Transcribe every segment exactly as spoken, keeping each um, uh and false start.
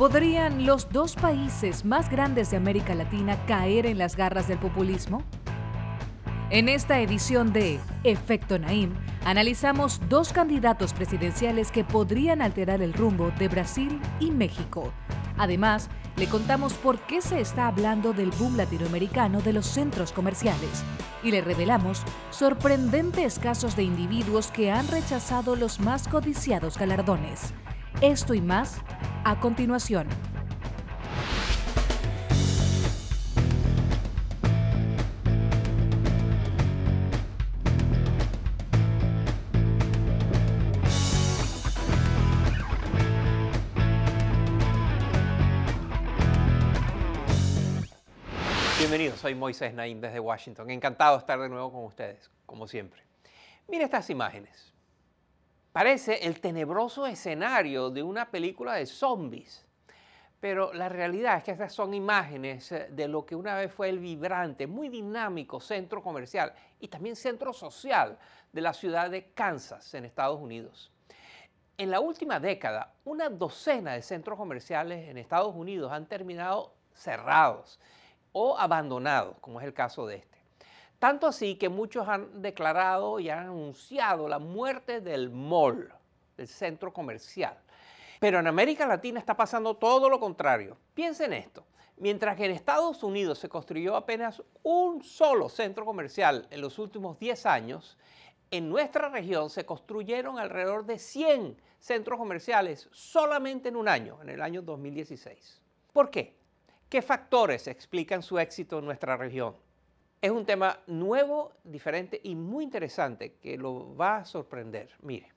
¿Podrían los dos países más grandes de América Latina caer en las garras del populismo? En esta edición de Efecto Naím, analizamos dos candidatos presidenciales que podrían alterar el rumbo de Brasil y México. Además, le contamos por qué se está hablando del boom latinoamericano de los centros comerciales y le revelamos sorprendentes casos de individuos que han rechazado los más codiciados galardones. Esto y más a continuación. Bienvenidos, soy Moisés Naím desde Washington. Encantado de estar de nuevo con ustedes, como siempre. Mira estas imágenes. Parece el tenebroso escenario de una película de zombies, pero la realidad es que estas son imágenes de lo que una vez fue el vibrante, muy dinámico centro comercial y también centro social de la ciudad de Kansas, en Estados Unidos. En la última década, una docena de centros comerciales en Estados Unidos han terminado cerrados o abandonados, como es el caso de este. Tanto así que muchos han declarado y han anunciado la muerte del mall, del centro comercial. Pero en América Latina está pasando todo lo contrario. Piensen esto. Mientras que en Estados Unidos se construyó apenas un solo centro comercial en los últimos diez años, en nuestra región se construyeron alrededor de cien centros comerciales solamente en un año, en el año dos mil dieciséis. ¿Por qué? ¿Qué factores explican su éxito en nuestra región? Es un tema nuevo, diferente y muy interesante que lo va a sorprender. Mire.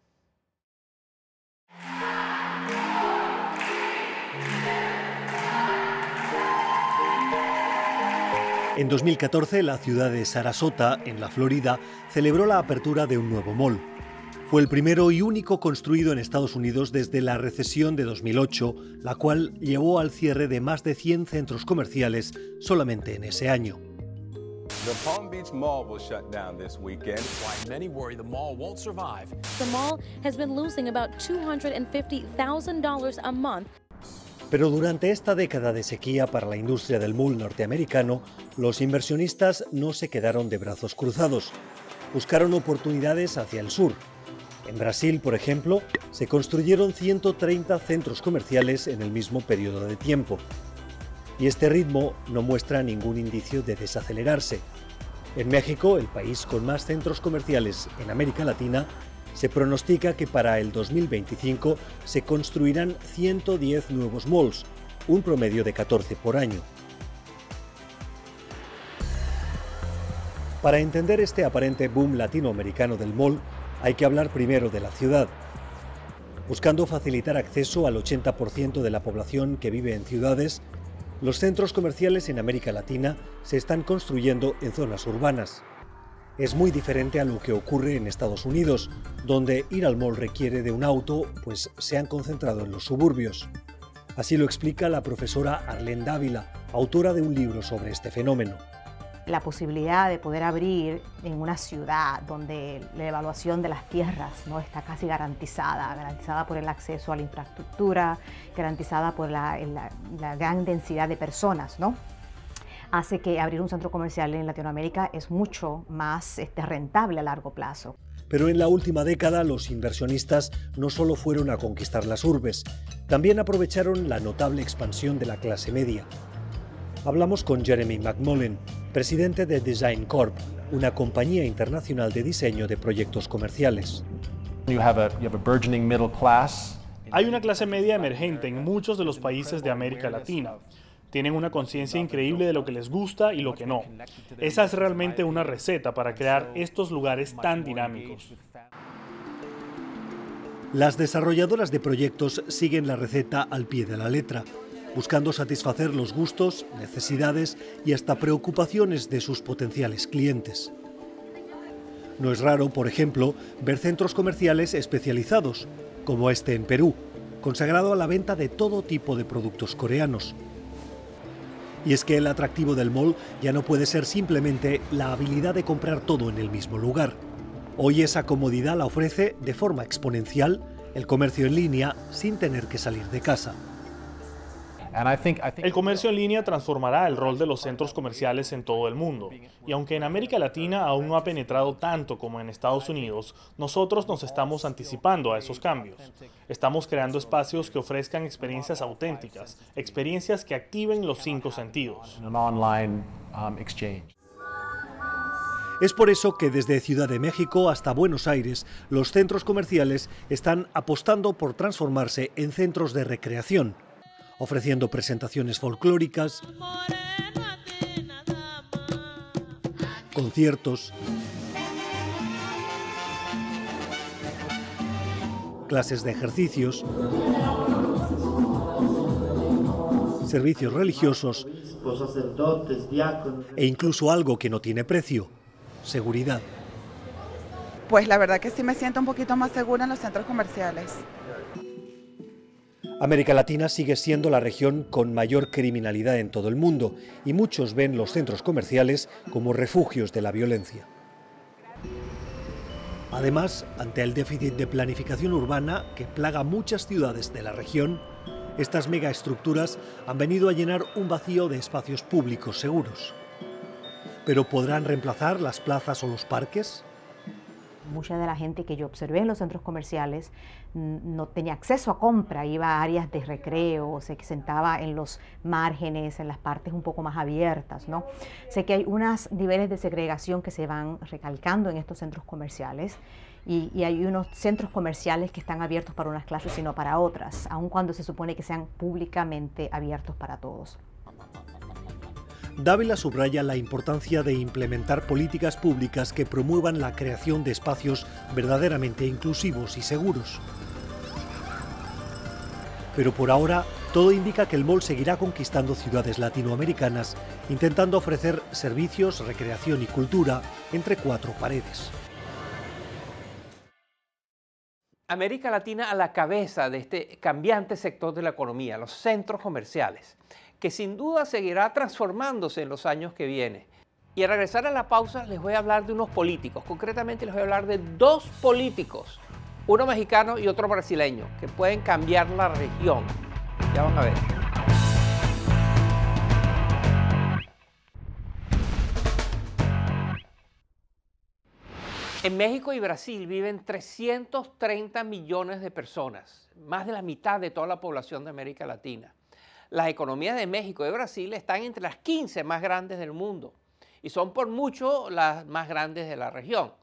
En dos mil catorce, la ciudad de Sarasota, en la Florida, celebró la apertura de un nuevo mall. Fue el primero y único construido en Estados Unidos desde la recesión de dos mil ocho, la cual llevó al cierre de más de cien centros comerciales solamente en ese año. The Palm Beach Mall will shut down this weekend. Why many worry the mall won't survive. The mall has been losing about two hundred fifty thousand dollars a month. Pero durante esta década de sequía para la industria del mall norteamericano, los inversionistas no se quedaron de brazos cruzados. Buscaron oportunidades hacia el sur. En Brasil, por ejemplo, se construyeron ciento treinta centros comerciales en el mismo periodo de tiempo. Y este ritmo no muestra ningún indicio de desacelerarse. En México, el país con más centros comerciales en América Latina, se pronostica que para el dos mil veinticinco se construirán ciento diez nuevos malls, un promedio de catorce por año. Para entender este aparente boom latinoamericano del mall, hay que hablar primero de la ciudad. Buscando facilitar acceso al ochenta por ciento de la población que vive en ciudades, los centros comerciales en América Latina se están construyendo en zonas urbanas. Es muy diferente a lo que ocurre en Estados Unidos, donde ir al mall requiere de un auto, pues se han concentrado en los suburbios. Así lo explica la profesora Arlene Dávila, autora de un libro sobre este fenómeno. La posibilidad de poder abrir en una ciudad donde la evaluación de las tierras no está casi garantizada, garantizada por el acceso a la infraestructura, garantizada por la, la, la gran densidad de personas, ¿no? Hace que abrir un centro comercial en Latinoamérica es mucho más este, rentable a largo plazo. Pero en la última década los inversionistas no solo fueron a conquistar las urbes, también aprovecharon la notable expansión de la clase media. Hablamos con Jeremy McMullen, presidente de Design Corp, una compañía internacional de diseño de proyectos comerciales. Hay una clase media emergente en muchos de los países de América Latina. Tienen una conciencia increíble de lo que les gusta y lo que no. Esa es realmente una receta para crear estos lugares tan dinámicos. Las desarrolladoras de proyectos siguen la receta al pie de la letra, buscando satisfacer los gustos, necesidades y hasta preocupaciones de sus potenciales clientes. No es raro, por ejemplo, ver centros comerciales especializados, como este en Perú, consagrado a la venta de todo tipo de productos coreanos. Y es que el atractivo del mall ya no puede ser simplemente la habilidad de comprar todo en el mismo lugar. Hoy esa comodidad la ofrece, de forma exponencial, el comercio en línea sin tener que salir de casa. El comercio en línea transformará el rol de los centros comerciales en todo el mundo. Y aunque en América Latina aún no ha penetrado tanto como en Estados Unidos, nosotros nos estamos anticipando a esos cambios. Estamos creando espacios que ofrezcan experiencias auténticas, experiencias que activen los cinco sentidos. Es por eso que desde Ciudad de México hasta Buenos Aires, los centros comerciales están apostando por transformarse en centros de recreación, ofreciendo presentaciones folclóricas, conciertos, clases de ejercicios, servicios religiosos e incluso algo que no tiene precio: seguridad. Pues la verdad que sí me siento un poquito más segura en los centros comerciales. América Latina sigue siendo la región con mayor criminalidad en todo el mundo y muchos ven los centros comerciales como refugios de la violencia. Además, ante el déficit de planificación urbana que plaga muchas ciudades de la región, estas megaestructuras han venido a llenar un vacío de espacios públicos seguros. ¿Pero podrán reemplazar las plazas o los parques? Mucha de la gente que yo observé en los centros comerciales no tenía acceso a compra, iba a áreas de recreo, se sentaba en los márgenes, en las partes un poco más abiertas, ¿no? Sé que hay unos niveles de segregación que se van recalcando en estos centros comerciales y, y hay unos centros comerciales que están abiertos para unas clases y no para otras, aun cuando se supone que sean públicamente abiertos para todos. Dávila subraya la importancia de implementar políticas públicas que promuevan la creación de espacios verdaderamente inclusivos y seguros. Pero por ahora, todo indica que el mall seguirá conquistando ciudades latinoamericanas, intentando ofrecer servicios, recreación y cultura entre cuatro paredes. América Latina a la cabeza de este cambiante sector de la economía, los centros comerciales, que sin duda seguirá transformándose en los años que vienen. Y al regresar a la pausa les voy a hablar de unos políticos, concretamente les voy a hablar de dos políticos, uno mexicano y otro brasileño, que pueden cambiar la región. Ya van a ver. En México y Brasil viven trescientos treinta millones de personas, más de la mitad de toda la población de América Latina. Las economías de México y Brasil están entre las quince más grandes del mundo y son por mucho las más grandes de la región.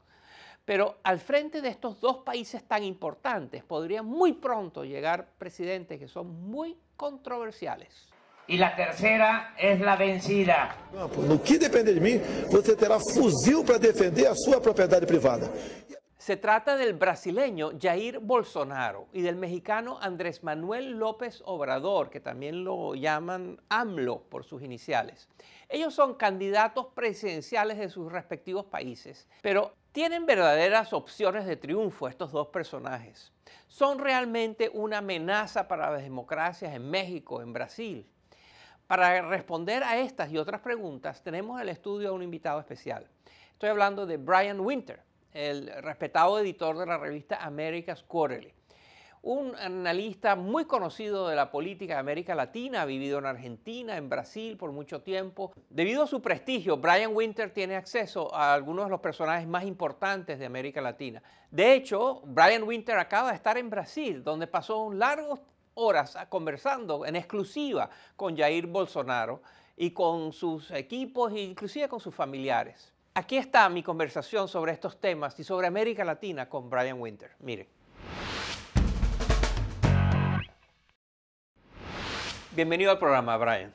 Pero al frente de estos dos países tan importantes podrían muy pronto llegar presidentes que son muy controversiales. Y la tercera es la vencida. Lo que depende de mí, usted tendrá fusil para defender a su propiedad privada. Se trata del brasileño Jair Bolsonaro y del mexicano Andrés Manuel López Obrador, que también lo llaman AMLO por sus iniciales. Ellos son candidatos presidenciales de sus respectivos países, pero tienen verdaderas opciones de triunfo estos dos personajes. Son realmente una amenaza para las democracias en México, en Brasil. Para responder a estas y otras preguntas, tenemos en el estudio a un invitado especial. Estoy hablando de Brian Winter, el respetado editor de la revista Americas Quarterly. Un analista muy conocido de la política de América Latina, ha vivido en Argentina, en Brasil por mucho tiempo. Debido a su prestigio, Brian Winter tiene acceso a algunos de los personajes más importantes de América Latina. De hecho, Brian Winter acaba de estar en Brasil, donde pasó largas horas conversando en exclusiva con Jair Bolsonaro y con sus equipos, e inclusive con sus familiares. Aquí está mi conversación sobre estos temas y sobre América Latina con Brian Winter. Miren. Bienvenido al programa, Brian.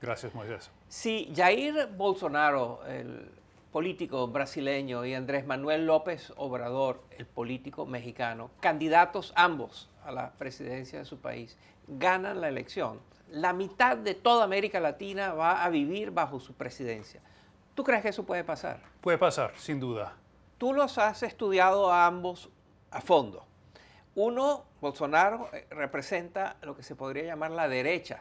Gracias, Moisés. Si Jair Bolsonaro, el político brasileño, y Andrés Manuel López Obrador, el político mexicano, candidatos ambos a la presidencia de su país, ganan la elección, la mitad de toda América Latina va a vivir bajo su presidencia. ¿Tú crees que eso puede pasar? Puede pasar, sin duda. Tú los has estudiado a ambos a fondo. Uno, Bolsonaro, representa lo que se podría llamar la derecha,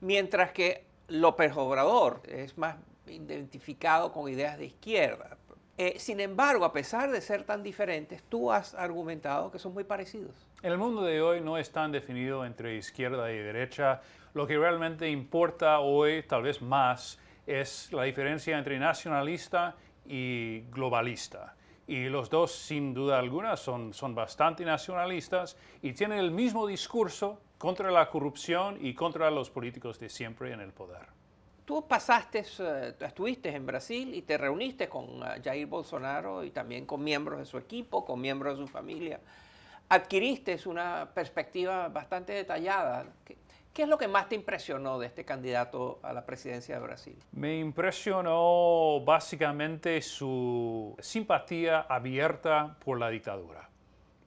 mientras que López Obrador es más identificado con ideas de izquierda. Eh, sin embargo, a pesar de ser tan diferentes, tú has argumentado que son muy parecidos. En el mundo de hoy no es tan definido entre izquierda y derecha. Lo que realmente importa hoy, tal vez más, es la diferencia entre nacionalista y globalista. Y los dos, sin duda alguna, son, son bastante nacionalistas y tienen el mismo discurso contra la corrupción y contra los políticos de siempre en el poder. Tú pasaste, estuviste en Brasil y te reuniste con Jair Bolsonaro y también con miembros de su equipo, con miembros de su familia. Adquiriste una perspectiva bastante detallada. ¿Qué es lo que más te impresionó de este candidato a la presidencia de Brasil? Me impresionó básicamente su simpatía abierta por la dictadura.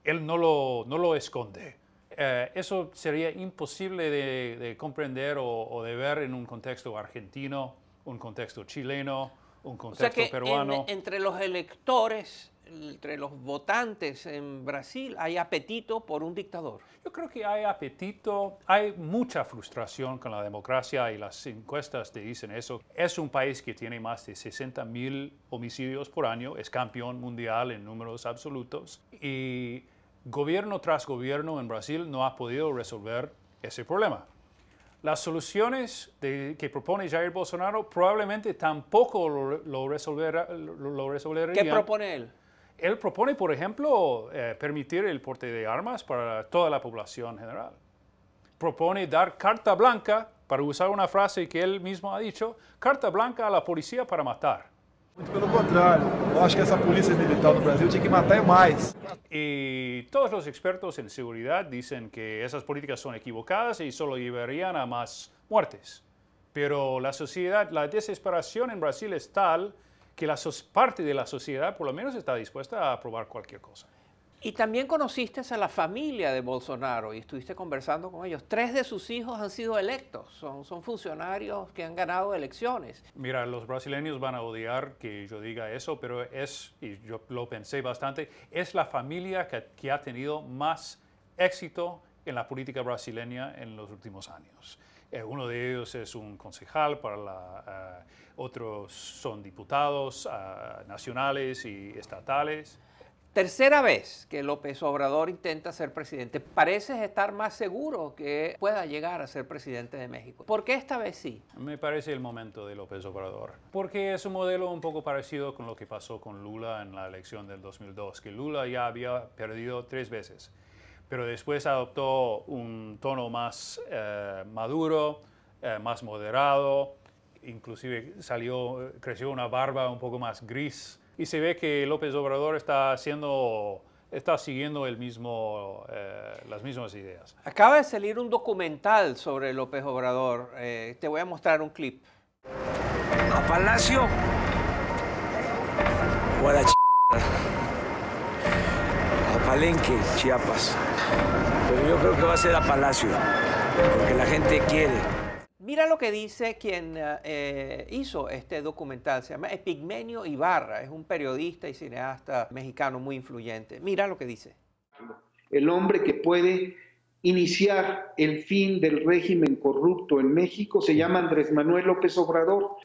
Él no lo, no lo esconde. Eh, eso sería imposible de, de comprender o, o de ver en un contexto argentino, un contexto chileno, un contexto o sea que peruano. En, entre los electores, entre los votantes en Brasil, ¿hay apetito por un dictador? Yo creo que hay apetito, hay mucha frustración con la democracia y las encuestas te dicen eso. Es un país que tiene más de sesenta mil homicidios por año, es campeón mundial en números absolutos y gobierno tras gobierno en Brasil no ha podido resolver ese problema. Las soluciones de, que propone Jair Bolsonaro probablemente tampoco lo, lo, resolverá, lo, lo resolverían. ¿Qué propone él? Él propone, por ejemplo, eh, permitir el porte de armas para toda la población general. Propone dar carta blanca, para usar una frase que él mismo ha dicho, carta blanca a la policía para matar. Muito pelo contrario, yo acho que esa policía militar no Brasil tiene que matar más. Y todos los expertos en seguridad dicen que esas políticas son equivocadas y solo llevarían a más muertes. Pero la sociedad, la desesperación en Brasil es tal que la parte de la sociedad por lo menos está dispuesta a aprobar cualquier cosa. Y también conociste a la familia de Bolsonaro y estuviste conversando con ellos. Tres de sus hijos han sido electos, son, son funcionarios que han ganado elecciones. Mira, los brasileños van a odiar que yo diga eso, pero es, y yo lo pensé bastante, es la familia que, que ha tenido más éxito en la política brasileña en los últimos años. Uno de ellos es un concejal, para la, uh, otros son diputados uh, nacionales y estatales. Tercera vez que López Obrador intenta ser presidente. Pareces estar más seguro que pueda llegar a ser presidente de México. ¿Por qué esta vez sí? Me parece el momento de López Obrador. Porque es un modelo un poco parecido con lo que pasó con Lula en la elección del dos mil dos, que Lula ya había perdido tres veces. Pero después adoptó un tono más eh, maduro, eh, más moderado, inclusive salió, creció una barba un poco más gris. Y se ve que López Obrador está, haciendo, está siguiendo el mismo, eh, las mismas ideas. Acaba de salir un documental sobre López Obrador. Eh, te voy a mostrar un clip. A Palacio o a la ch... Palenque, Chiapas, pero yo creo que va a ser a Palacio, porque la gente quiere. Mira lo que dice quien eh, hizo este documental, se llama Epigmenio Ibarra, es un periodista y cineasta mexicano muy influyente. Mira lo que dice. El hombre que puede iniciar el fin del régimen corrupto en México se llama Andrés Manuel López Obrador.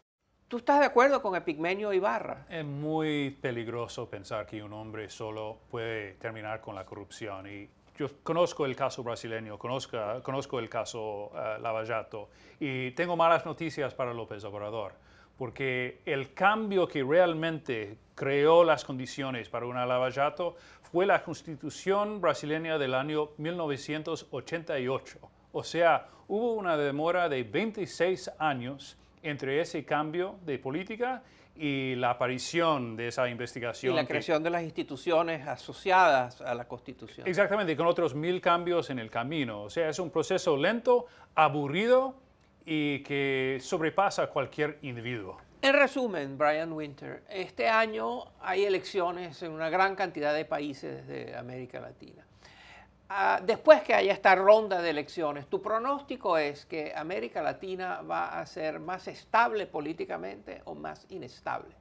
¿Tú estás de acuerdo con Epigmenio Ibarra? Es muy peligroso pensar que un hombre solo puede terminar con la corrupción. Y yo conozco el caso brasileño, conozco, conozco el caso uh, Lava Jato y tengo malas noticias para López Obrador, porque el cambio que realmente creó las condiciones para una Lava Jato fue la Constitución brasileña del año mil novecientos ochenta y ocho. O sea, hubo una demora de veintiséis años entre ese cambio de política y la aparición de esa investigación. Y la creación que, de las instituciones asociadas a la Constitución. Exactamente, con otros mil cambios en el camino. O sea, es un proceso lento, aburrido y que sobrepasa a cualquier individuo. En resumen, Brian Winter, este año hay elecciones en una gran cantidad de países de América Latina. Después que haya esta ronda de elecciones, ¿tu pronóstico es que América Latina va a ser más estable políticamente o más inestable?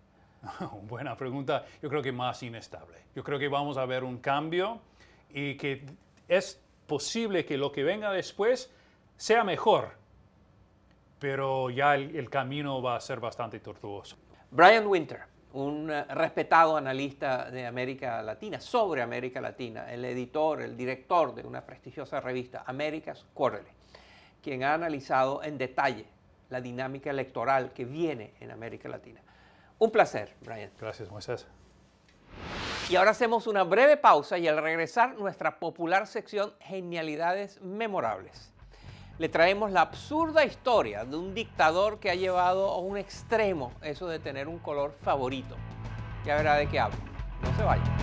Buena pregunta. Yo creo que más inestable. Yo creo que vamos a ver un cambio y que es posible que lo que venga después sea mejor, pero ya el, el camino va a ser bastante tortuoso. Brian Winter, un respetado analista de América Latina, sobre América Latina, el editor, el director de una prestigiosa revista, Americas Quarterly, quien ha analizado en detalle la dinámica electoral que viene en América Latina. Un placer, Brian. Gracias, Moisés. Y ahora hacemos una breve pausa y al regresar nuestra popular sección Genialidades Memorables. Le traemos la absurda historia de un dictador que ha llevado a un extremo eso de tener un color favorito. Ya verá de qué hablo. No se vaya.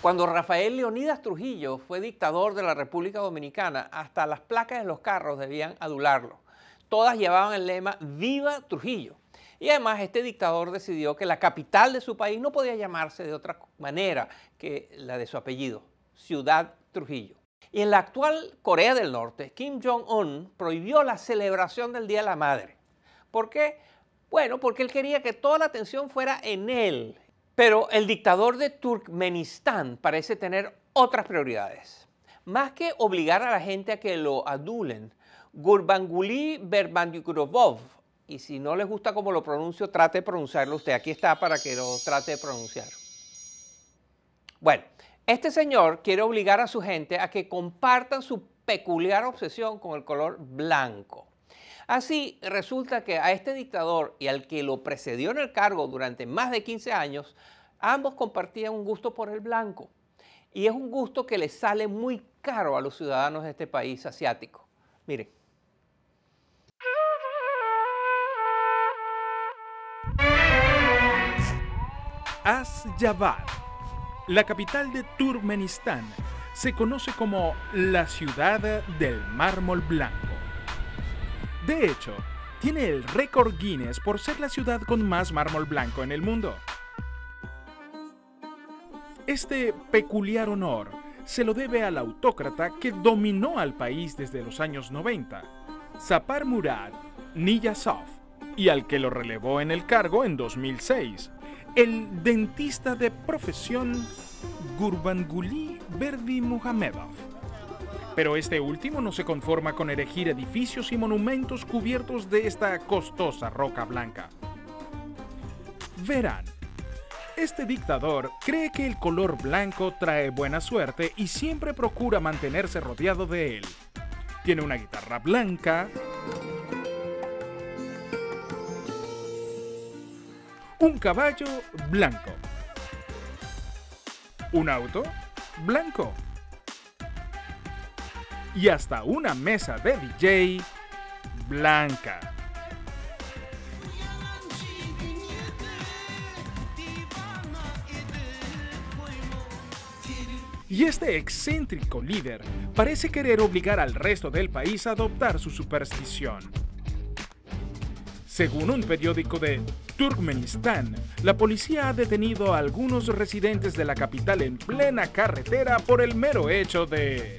Cuando Rafael Leonidas Trujillo fue dictador de la República Dominicana, hasta las placas de los carros debían adularlo. Todas llevaban el lema ¡Viva Trujillo! Y además este dictador decidió que la capital de su país no podía llamarse de otra manera que la de su apellido, Ciudad Trujillo. Y en la actual Corea del Norte, Kim Jong-un prohibió la celebración del Día de la Madre. ¿Por qué? Bueno, porque él quería que toda la atención fuera en él. Pero el dictador de Turkmenistán parece tener otras prioridades. Más que obligar a la gente a que lo adulen, Gurbanguly Berdimuhamedow, y si no les gusta cómo lo pronuncio, trate de pronunciarlo usted. Aquí está para que lo trate de pronunciar. Bueno, este señor quiere obligar a su gente a que compartan su peculiar obsesión con el color blanco. Así, resulta que a este dictador y al que lo precedió en el cargo durante más de quince años, ambos compartían un gusto por el blanco. Y es un gusto que le sale muy caro a los ciudadanos de este país asiático. Miren. Asyabad, la capital de Turkmenistán, se conoce como la ciudad del mármol blanco. De hecho, tiene el récord Guinness por ser la ciudad con más mármol blanco en el mundo. Este peculiar honor se lo debe al autócrata que dominó al país desde los años noventa, Saparmurat Niyazov, y al que lo relevó en el cargo en dos mil seis, el dentista de profesión Gurbanguly Berdimuhamedow. Pero este último no se conforma con erigir edificios y monumentos cubiertos de esta costosa roca blanca. Verán, este dictador cree que el color blanco trae buena suerte y siempre procura mantenerse rodeado de él. Tiene una guitarra blanca, un caballo blanco, un auto blanco, y hasta una mesa de D J blanca. Y este excéntrico líder parece querer obligar al resto del país a adoptar su superstición. Según un periódico de Turkmenistán, la policía ha detenido a algunos residentes de la capital en plena carretera por el mero hecho de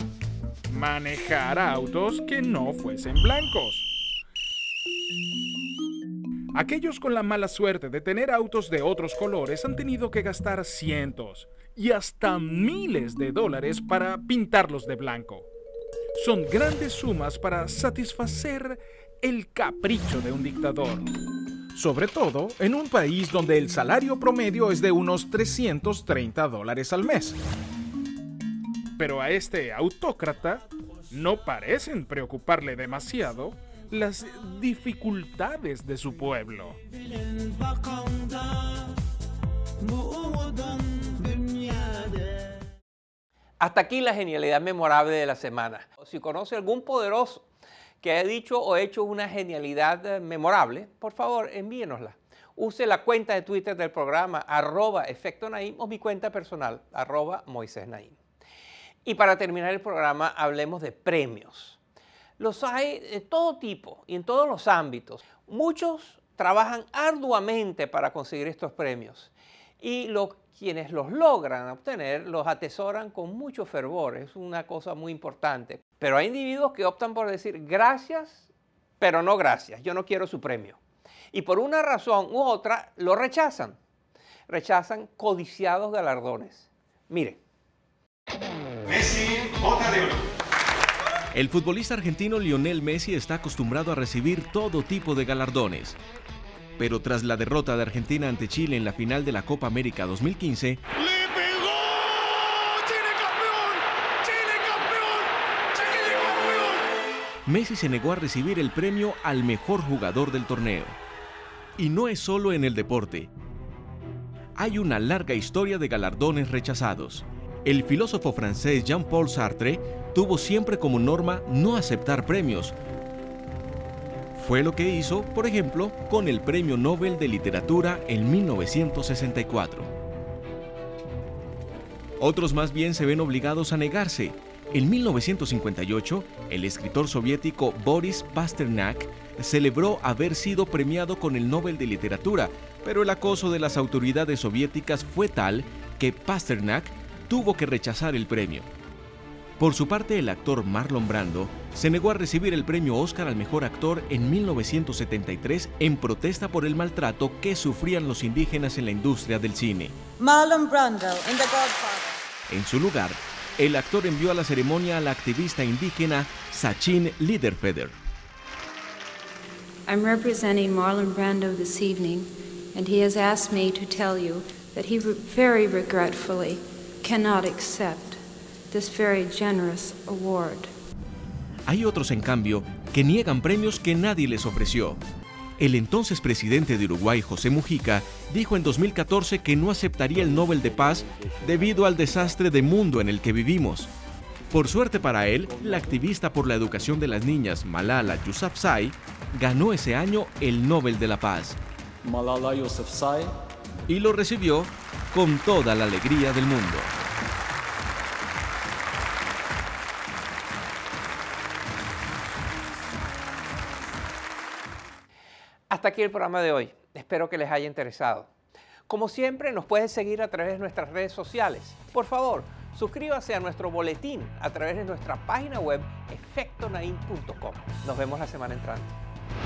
manejar autos que no fuesen blancos. Aquellos con la mala suerte de tener autos de otros colores han tenido que gastar cientos y hasta miles de dólares para pintarlos de blanco. Son grandes sumas para satisfacer el capricho de un dictador, sobre todo en un país donde el salario promedio es de unos trescientos treinta dólares al mes. Pero a este autócrata no parecen preocuparle demasiado las dificultades de su pueblo. Hasta aquí la genialidad memorable de la semana. Si conoce algún poderoso que haya dicho o hecho una genialidad memorable, por favor, envíenosla. Use la cuenta de Twitter del programa, arroba Efecto Naím, o mi cuenta personal, arroba Moisés Naím. Y para terminar el programa, hablemos de premios. Los hay de todo tipo y en todos los ámbitos. Muchos trabajan arduamente para conseguir estos premios y los, quienes los logran obtener los atesoran con mucho fervor. Es una cosa muy importante. Pero hay individuos que optan por decir gracias, pero no gracias. Yo no quiero su premio. Y por una razón u otra lo rechazan. Rechazan codiciados galardones. Miren. Messi, bota de oro. El futbolista argentino Lionel Messi está acostumbrado a recibir todo tipo de galardones. Pero tras la derrota de Argentina ante Chile en la final de la Copa América dos mil quince... ¡Le pegó! ¡Chile campeón! ¡Chile campeón! ¡Chile campeón! Messi se negó a recibir el premio al mejor jugador del torneo. Y no es solo en el deporte. Hay una larga historia de galardones rechazados. El filósofo francés Jean-Paul Sartre tuvo siempre como norma no aceptar premios. Fue lo que hizo, por ejemplo, con el Premio Nobel de Literatura en mil novecientos sesenta y cuatro. Otros más bien se ven obligados a negarse. En mil novecientos cincuenta y ocho, el escritor soviético Boris Pasternak celebró haber sido premiado con el Nobel de Literatura, pero el acoso de las autoridades soviéticas fue tal que Pasternak tuvo que rechazar el premio. Por su parte, el actor Marlon Brando se negó a recibir el premio Oscar al mejor actor en mil novecientos setenta y tres en protesta por el maltrato que sufrían los indígenas en la industria del cine. Marlon Brando, en The Godfather. En su lugar, el actor envió a la ceremonia a la activista indígena Sacheen Littlefeather. I'm representing Marlon Brando this evening, and he has asked me to tell you that he very regretfully cannot accept this very generous award. Hay otros, en cambio, que niegan premios que nadie les ofreció. El entonces presidente de Uruguay, José Mujica, dijo en dos mil catorce que no aceptaría el Nobel de Paz debido al desastre de mundo en el que vivimos. Por suerte para él, la activista por la educación de las niñas, Malala Yousafzai, ganó ese año el Nobel de la Paz. Malala Yousafzai. Y lo recibió con toda la alegría del mundo. Hasta aquí el programa de hoy. Espero que les haya interesado. Como siempre, nos pueden seguir a través de nuestras redes sociales. Por favor, suscríbase a nuestro boletín a través de nuestra página web efecto naim punto com. Nos vemos la semana entrante.